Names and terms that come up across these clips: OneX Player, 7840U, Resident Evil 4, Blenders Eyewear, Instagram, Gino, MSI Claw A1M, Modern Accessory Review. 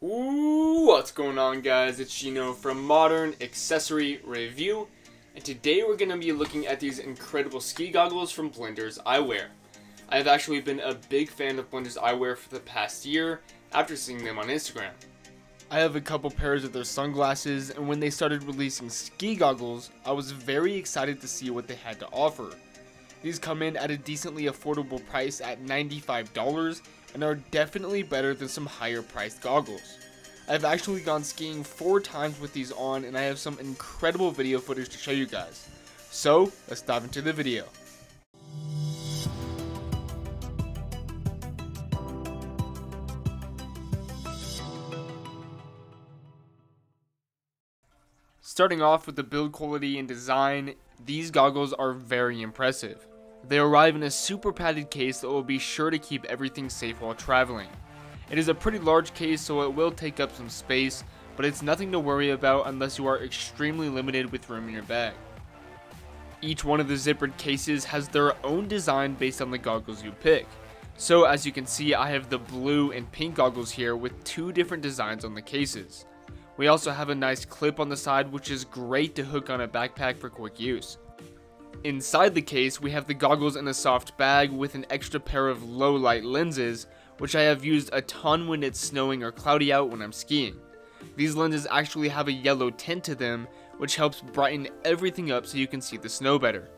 Ooh, what's going on, guys? It's Gino from Modern Accessory Review, and today we're going to be looking at these incredible ski goggles from Blenders Eyewear. I have actually been a big fan of Blenders Eyewear for the past year after seeing them on Instagram. I have a couple pairs of their sunglasses, and when they started releasing ski goggles, I was very excited to see what they had to offer. These come in at a decently affordable price at $95 and are definitely better than some higher priced goggles. I've actually gone skiing 4 times with these on, and I have some incredible video footage to show you guys. So let's dive into the video. Starting off with the build quality and design, these goggles are very impressive. They arrive in a super padded case that will be sure to keep everything safe while traveling. It is a pretty large case, so it will take up some space, but it's nothing to worry about unless you are extremely limited with room in your bag. Each one of the zippered cases has their own design based on the goggles you pick. So as you can see, I have the blue and pink goggles here with 2 different designs on the cases. We also have a nice clip on the side, which is great to hook on a backpack for quick use. Inside the case, we have the goggles in a soft bag with an extra pair of low light lenses, which I have used a ton when it's snowing or cloudy out when I'm skiing. These lenses actually have a yellow tint to them, which helps brighten everything up so you can see the snow better.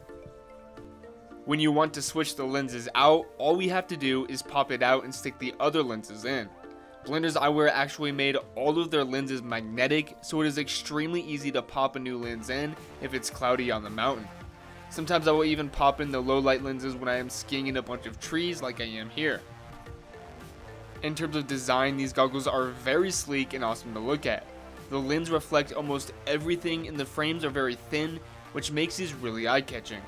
When you want to switch the lenses out, all we have to do is pop it out and stick the other lenses in. Blenders Eyewear actually made all of their lenses magnetic, so it is extremely easy to pop a new lens in if it's cloudy on the mountain. Sometimes I will even pop in the low light lenses when I am skiing in a bunch of trees like I am here. In terms of design, these goggles are very sleek and awesome to look at. The lens reflect almost everything and the frames are very thin, which makes these really eye-catching.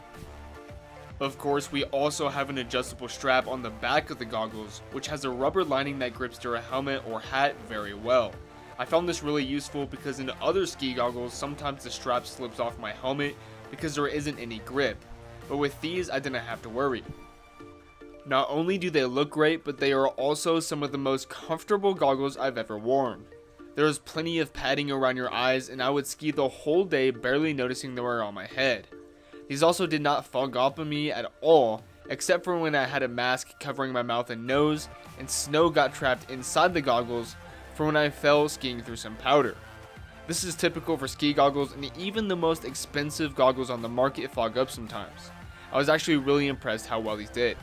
Of course, we also have an adjustable strap on the back of the goggles, which has a rubber lining that grips to a helmet or hat very well. I found this really useful because in other ski goggles, sometimes the strap slips off my helmet because there isn't any grip, but with these I didn't have to worry. Not only do they look great, but they are also some of the most comfortable goggles I've ever worn. There is plenty of padding around your eyes, and I would ski the whole day barely noticing they were on my head. These also did not fog off on me at all, except for when I had a mask covering my mouth and nose and snow got trapped inside the goggles for when I fell skiing through some powder. This is typical for ski goggles, and even the most expensive goggles on the market fog up sometimes. I was actually really impressed how well these did.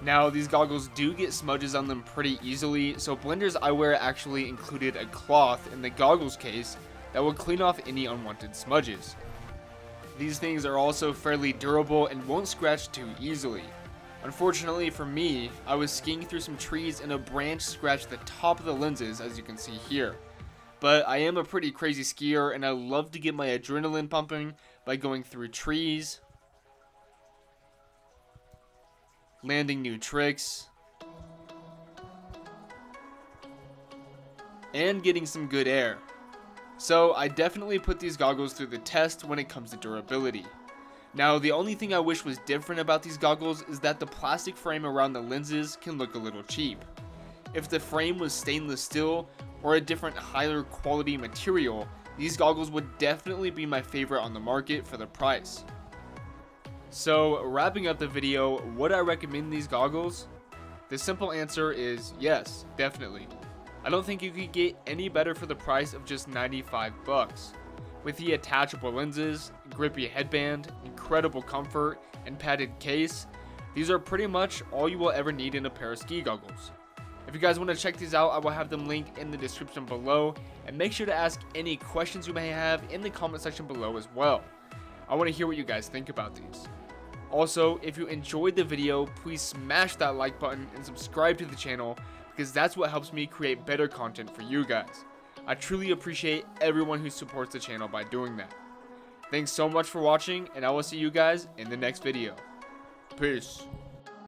Now, these goggles do get smudges on them pretty easily, so Blenders Eyewear actually included a cloth in the goggles case that will clean off any unwanted smudges. These things are also fairly durable and won't scratch too easily. Unfortunately for me, I was skiing through some trees and a branch scratched the top of the lenses, as you can see here. But I am a pretty crazy skier, and I love to get my adrenaline pumping by going through trees, landing new tricks, and getting some good air. So I definitely put these goggles through the test when it comes to durability. Now, the only thing I wish was different about these goggles is that the plastic frame around the lenses can look a little cheap. If the frame was stainless steel or a different higher quality material, these goggles would definitely be my favorite on the market for the price. So wrapping up the video, would I recommend these goggles? The simple answer is yes, definitely. I don't think you could get any better for the price of just $95. With the attachable lenses, grippy headband, incredible comfort, and padded case, these are pretty much all you will ever need in a pair of ski goggles. If you guys want to check these out, I will have them linked in the description below, and make sure to ask any questions you may have in the comment section below as well. I want to hear what you guys think about these. Also, if you enjoyed the video, please smash that like button and subscribe to the channel, because that's what helps me create better content for you guys. I truly appreciate everyone who supports the channel by doing that. Thanks so much for watching, and I will see you guys in the next video. Peace.